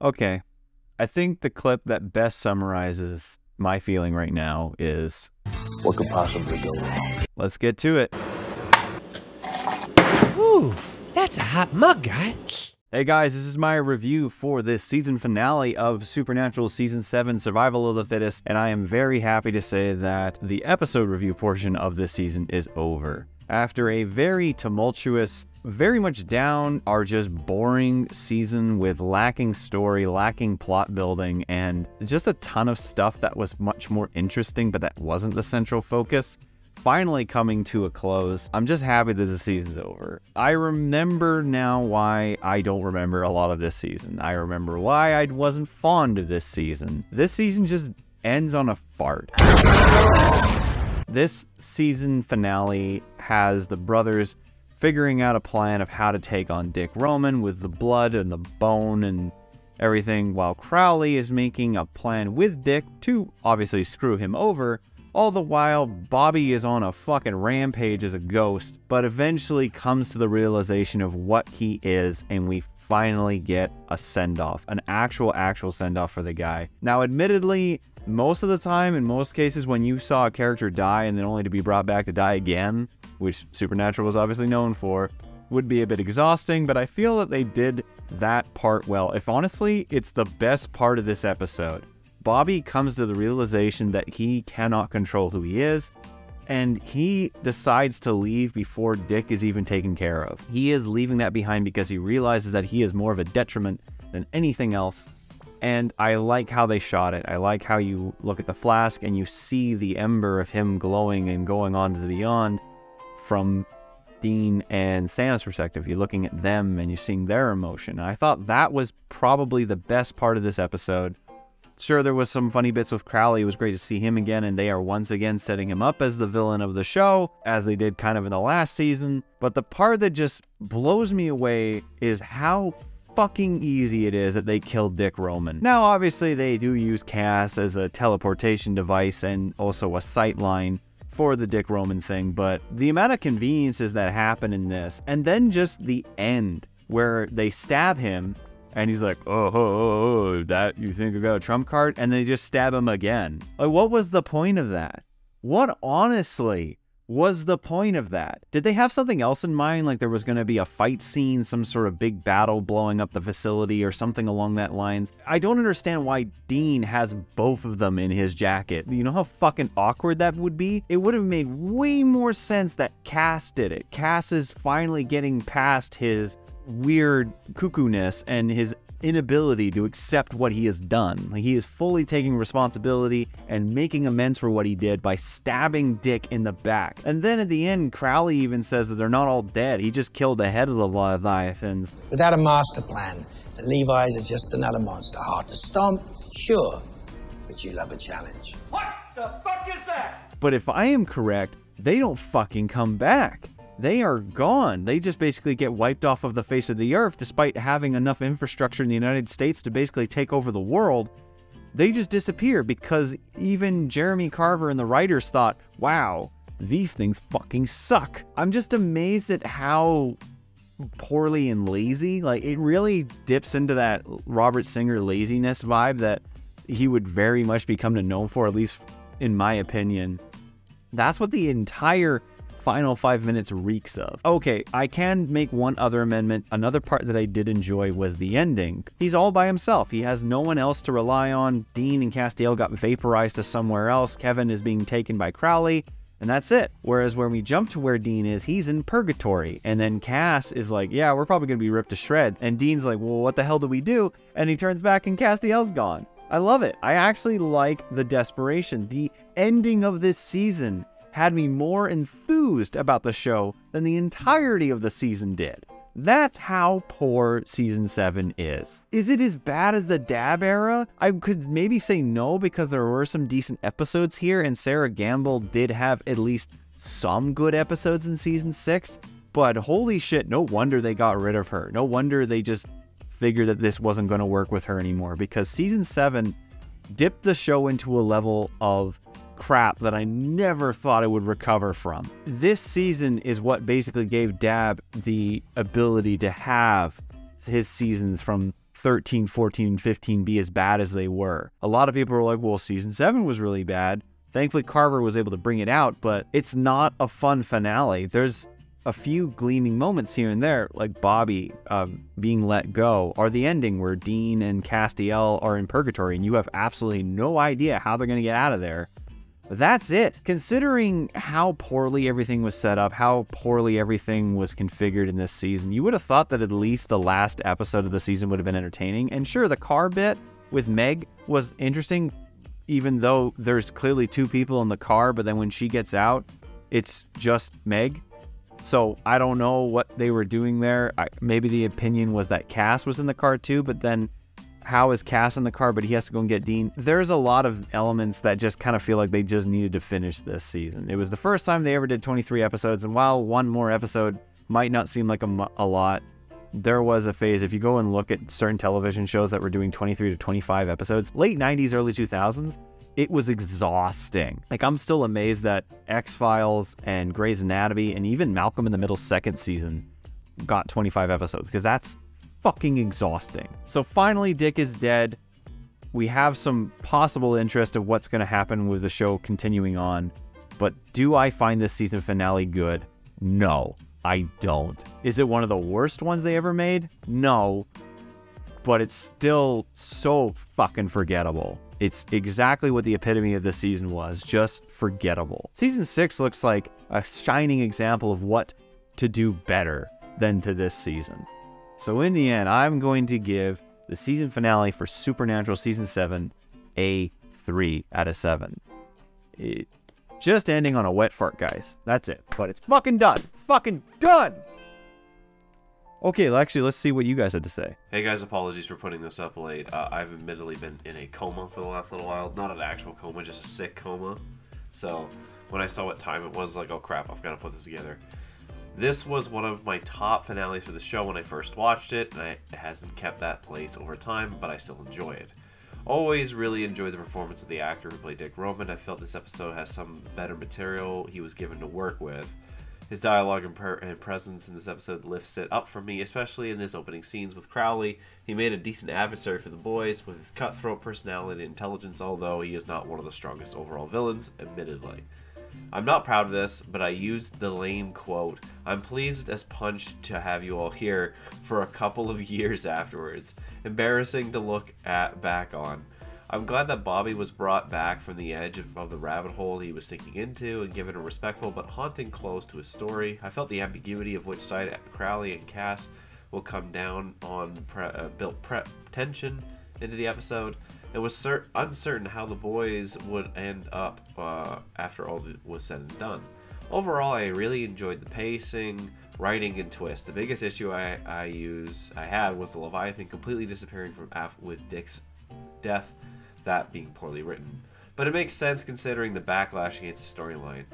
Okay. I think the clip that best summarizes my feeling right now is... what could possibly go wrong? Let's get to it. Ooh, that's a hot mug, guys. Hey guys, this is my review for this season finale of Supernatural Season 7 Survival of the Fittest, and I am very happy to say that the episode review portion of this season is over. After a very tumultuous, very much down or just boring season with lacking story, lacking plot building, and just a ton of stuff that was much more interesting but that wasn't the central focus, finally coming to a close. I'm just happy that the season's over. I remember now why I don't remember a lot of this season. I remember why I wasn't fond of this season. This season just ends on a fart. This season finale has the brothers figuring out a plan of how to take on Dick Roman with the blood and the bone and everything, while Crowley is making a plan with Dick to obviously screw him over. All the while, Bobby is on a fucking rampage as a ghost, but eventually comes to the realization of what he is, and we finally get a send-off, an actual send-off for the guy. Now, admittedly, most of the time, in most cases, when you saw a character die and then only to be brought back to die again, which Supernatural was obviously known for, would be a bit exhausting, but I feel that they did that part well. If honestly, it's the best part of this episode. Bobby comes to the realization that he cannot control who he is, and he decides to leave before Dick is even taken care of. He is leaving that behind because he realizes that he is more of a detriment than anything else, and I like how they shot it. I like how you look at the flask and you see the ember of him glowing and going on to the beyond from Dean and Sam's perspective. You're looking at them and you're seeing their emotion. And I thought that was probably the best part of this episode. Sure, there was some funny bits with Crowley. It was great to see him again, and they are once again setting him up as the villain of the show, as they did kind of in the last season. But the part that just blows me away is how fucking easy it is that they killed Dick Roman. Now, obviously, they do use Cass as a teleportation device and also a sightline for the Dick Roman thing, but the amount of conveniences that happen in this, and then just the end where they stab him, and he's like, oh, that you think I got a trump card? And they just stab him again. Like, what was the point of that? What, honestly, was the point of that? Did they have something else in mind? Like there was going to be a fight scene, some sort of big battle blowing up the facility or something along that lines? I don't understand why Dean has both of them in his jacket. You know how fucking awkward that would be? It would have made way more sense that Cass did it. Cass is finally getting past his weird cuckoo-ness and his inability to accept what he has done. Like, he is fully taking responsibility and making amends for what he did by stabbing Dick in the back. And then at the end, Crowley even says that they're not all dead. He just killed the head of the Leviathans. Without a master plan, the Levi's are just another monster. Hard to stomp, sure, but you love a challenge. What the fuck is that? But if I am correct, they don't fucking come back. They are gone. They just basically get wiped off of the face of the earth, despite having enough infrastructure in the United States to basically take over the world. They just disappear because even Jeremy Carver and the writers thought, wow, these things fucking suck. I'm just amazed at how poorly and lazy. Like, it really dips into that Robert Singer laziness vibe that he would very much become known for, at least in my opinion. That's what the entire final 5 minutes reeks of. Okay, I can make one other amendment. Another part that I did enjoy was the ending. He's all by himself. He has no one else to rely on. Dean and Castiel got vaporized to somewhere else. Kevin is being taken by Crowley, and that's it. Whereas when we jump to where Dean is, he's in Purgatory. And then Cass is like, yeah, we're probably going to be ripped to shreds. And Dean's like, well, what the hell do? And he turns back and Castiel's gone. I love it. I actually like the desperation. The ending of this season had me more enthused about the show than the entirety of the season did. That's how poor Season 7 is. Is it as bad as the Dab era? I could maybe say no, because there were some decent episodes here, and Sarah Gamble did have at least some good episodes in Season 6, but holy shit, no wonder they got rid of her. No wonder they just figured that this wasn't going to work with her anymore, because Season 7 dipped the show into a level of crap that I never thought it would recover from. This season is what basically gave Dab the ability to have his seasons from 13, 14, and 15 be as bad as they were. A lot of people are like, well, season 7 was really bad. Thankfully, Carver was able to bring it out, but it's not a fun finale. There's a few gleaming moments here and there, like Bobby being let go, or the ending where Dean and Castiel are in purgatory and you have absolutely no idea how they're going to get out of there. That's it. Considering how poorly everything was set up, how poorly everything was configured in this season, you would have thought that at least the last episode of the season would have been entertaining. And sure, the car bit with Meg was interesting, even though there's clearly two people in the car, but then when she gets out, it's just Meg. So I don't know what they were doing there. Maybe the opinion was that Cass was in the car too, but then how is Cass in the car, but he has to go and get Dean? There's a lot of elements that just kind of feel like they just needed to finish this season. It was the first time they ever did 23 episodes, and while one more episode might not seem like a lot, there was a phase, if you go and look at certain television shows that were doing 23 to 25 episodes, late 90s, early 2000s, it was exhausting. Like, I'm still amazed that X-Files and Grey's Anatomy and even Malcolm in the Middle's second season got 25 episodes, because that's fucking exhausting. So finally, Dick is dead. We have some possible interest of what's going to happen with the show continuing on. But do I find this season finale good? No, I don't. Is it one of the worst ones they ever made? No. But it's still so fucking forgettable. It's exactly what the epitome of this season was, just forgettable. Season 6 looks like a shining example of what to do better than to this season. So in the end, I'm going to give the season finale for Supernatural Season 7 a 3/7. It just ending on a wet fart, guys. That's it. But it's fucking done. It's fucking done! Okay, well, actually, let's see what you guys had to say. Hey guys, apologies for putting this up late. I've admittedly been in a coma for the last little while. Not an actual coma, just a sick coma. So when I saw what time it was, like, oh crap, I've got to put this together. This was one of my top finales for the show when I first watched it, and it hasn't kept that place over time, but I still enjoy it. Always really enjoyed the performance of the actor who played Dick Roman. I felt this episode has some better material he was given to work with. His dialogue and presence in this episode lifts it up for me, especially in his opening scenes with Crowley. He made a decent adversary for the boys with his cutthroat personality and intelligence, although he is not one of the strongest overall villains, admittedly. I'm not proud of this, but I used the lame quote, "I'm pleased as punch to have you all here," for a couple of years afterwards. Embarrassing to look back on. I'm glad that Bobby was brought back from the edge of the rabbit hole he was sinking into and given a respectful but haunting close to his story. I felt the ambiguity of which side Crowley and Cass will come down on built tension into the episode. It was uncertain how the boys would end up after all was said and done. Overall, I really enjoyed the pacing, writing, and twist. The biggest issue I had was the Leviathan completely disappearing from with Dick's death, that being poorly written. But it makes sense considering the backlash against the storyline.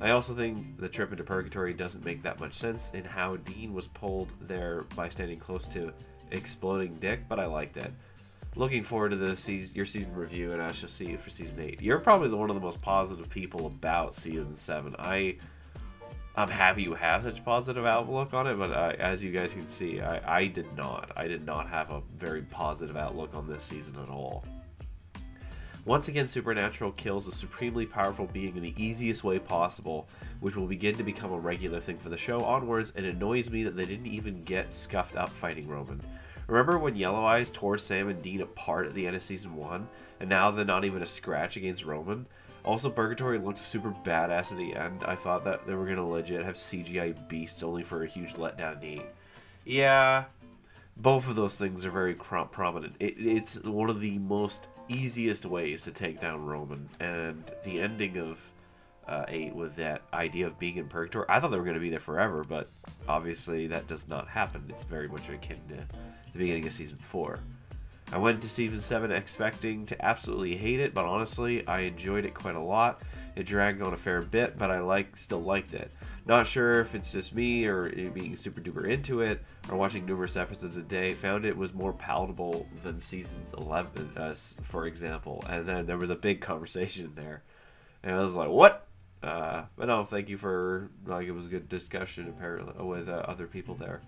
I also think the trip into Purgatory doesn't make that much sense in how Dean was pulled there by standing close to exploding Dick, but I liked it. Looking forward to the your season review, and I shall see you for season 8. You're probably one of the most positive people about season 7. I'm happy you have such positive outlook on it, but as you guys can see, I did not. I did not have a very positive outlook on this season at all. Once again, Supernatural kills a supremely powerful being in the easiest way possible, which will begin to become a regular thing for the show onwards, and it annoys me that they didn't even get scuffed up fighting Roman. Remember when Yellow Eyes tore Sam and Dean apart at the end of Season 1? And now they're not even a scratch against Roman? Also, Purgatory looked super badass at the end. I thought that they were going to legit have CGI beasts only for a huge letdown need. Yeah, both of those things are very prominent. It's one of the most easiest ways to take down Roman. And the ending of 8 with that idea of being in Purgatory, I thought they were going to be there forever, but obviously that does not happen. It's very much akin to the beginning of season 4. I went to season 7 expecting to absolutely hate it, but honestly, I enjoyed it quite a lot. It dragged on a fair bit, but I still liked it. Not sure if it's just me or being super duper into it or watching numerous episodes a day. Found it was more palatable than season 11, for example. And then there was a big conversation there, and I was like, "What?" But no, thank you for it was a good discussion apparently with other people there.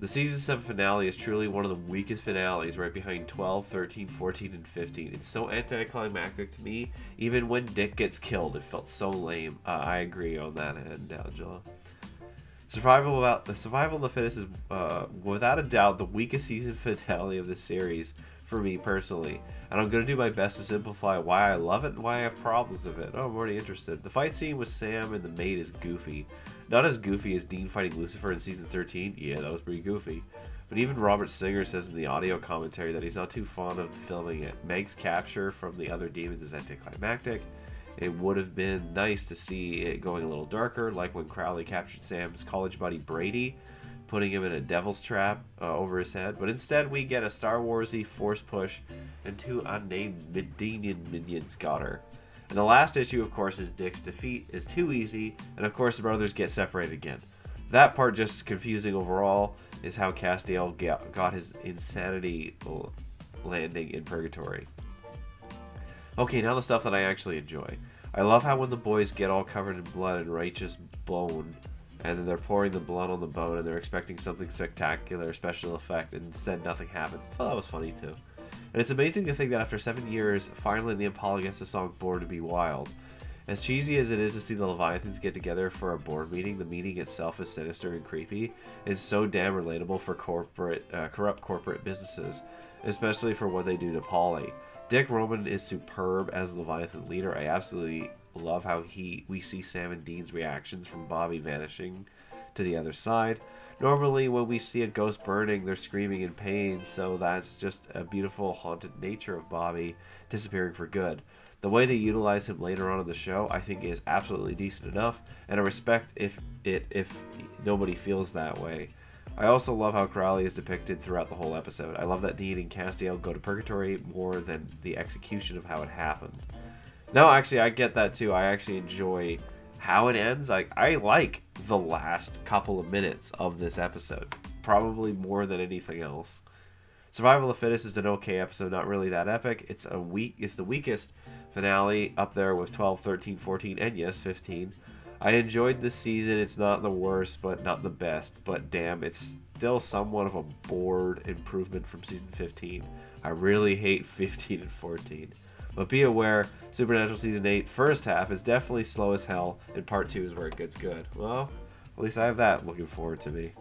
The season 7 finale is truly one of the weakest finales, right behind 12, 13, 14, and 15. It's so anticlimactic to me. Even when Dick gets killed, it felt so lame. I agree on that end, Angela. Survival of the Fittest is, without a doubt, the weakest season finale of the series for me personally. And I'm going to do my best to simplify why I love it and why I have problems with it. Oh, I'm already interested. The fight scene with Sam and the maid is goofy. Not as goofy as Dean fighting Lucifer in season 13. Yeah, that was pretty goofy. But even Robert Singer says in the audio commentary that he's not too fond of filming it. Meg's capture from the other demons is anticlimactic. It would have been nice to see it going a little darker, like when Crowley captured Sam's college buddy Brady, putting him in a devil's trap over his head. But instead, we get a Star Wars-y force push, and two unnamed Medinian minions got her. And the last issue, of course, is Dick's defeat is too easy, and of course the brothers get separated again. That part just confusing overall is how Castiel got his insanity landing in Purgatory. Okay, now the stuff that I actually enjoy. I love how when the boys get all covered in blood and righteous bone, and then they're pouring the blood on the bone and they're expecting something spectacular, special effect, and instead nothing happens. I thought that was funny too. And it's amazing to think that after 7 years, finally the Impala gets the song Born to be Wild. As cheesy as it is to see the Leviathans get together for a board meeting, the meeting itself is sinister and creepy. It's so damn relatable for corrupt corporate businesses, especially for what they do to Polly. Dick Roman is superb as Leviathan leader. I absolutely love how we see Sam and Dean's reactions from Bobby vanishing to the other side. Normally, when we see a ghost burning, they're screaming in pain, so that's just a beautiful, haunted nature of Bobby disappearing for good. The way they utilize him later on in the show, I think, is absolutely decent enough, and I respect if nobody feels that way. I also love how Crowley is depicted throughout the whole episode. I love that Dean and Castiel go to Purgatory more than the execution of how it happened. No, actually, I get that too. I actually enjoy how it ends. I like the last couple of minutes of this episode, probably more than anything else. Survival of the Fittest is an okay episode, not really that epic. It's the weakest finale, up there with 12, 13, 14, and yes, 15. I enjoyed this season. It's not the worst, but not the best. But damn, it's still somewhat of a bored improvement from season 15. I really hate 15 and 14. But be aware, Supernatural Season 8 first half is definitely slow as hell, and Part 2 is where it gets good. Well, at least I have that looking forward to me.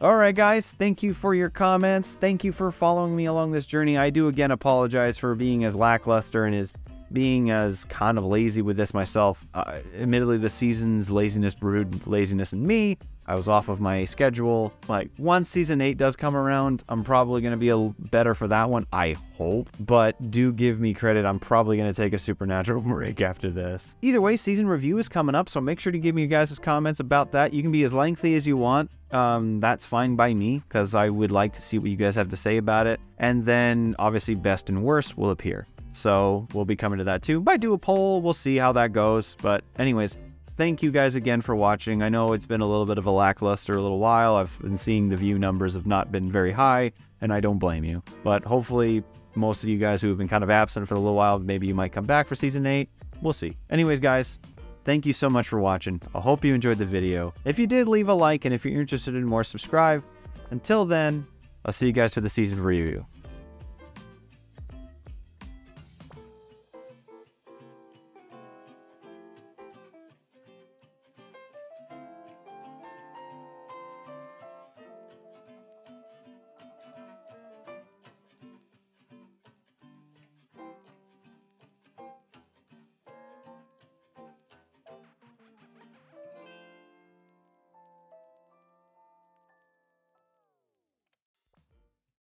Alright guys, thank you for your comments. Thank you for following me along this journey. I do again apologize for being as lackluster and as being as kind of lazy with this myself. Admittedly, the season's laziness brewed laziness in me. I was off of my schedule. Like, once season 8 does come around, I'm probably going to be better for that one, I hope. But do give me credit, I'm probably going to take a Supernatural break after this. Either way, season review is coming up, so make sure to give me you guys' comments about that. You can be as lengthy as you want. That's fine by me, because I would like to see what you guys have to say about it. And then, obviously, best and worst will appear. So, we'll be coming to that too. Might do a poll, we'll see how that goes. But anyways, thank you guys again for watching. I know it's been a little bit of a lackluster a little while. I've been seeing the view numbers have not been very high, and I don't blame you. But hopefully, most of you guys who have been kind of absent for a little while, maybe you might come back for Season 8. We'll see. Anyways, guys, thank you so much for watching. I hope you enjoyed the video. If you did, leave a like, and if you're interested in more, subscribe. Until then, I'll see you guys for the season review.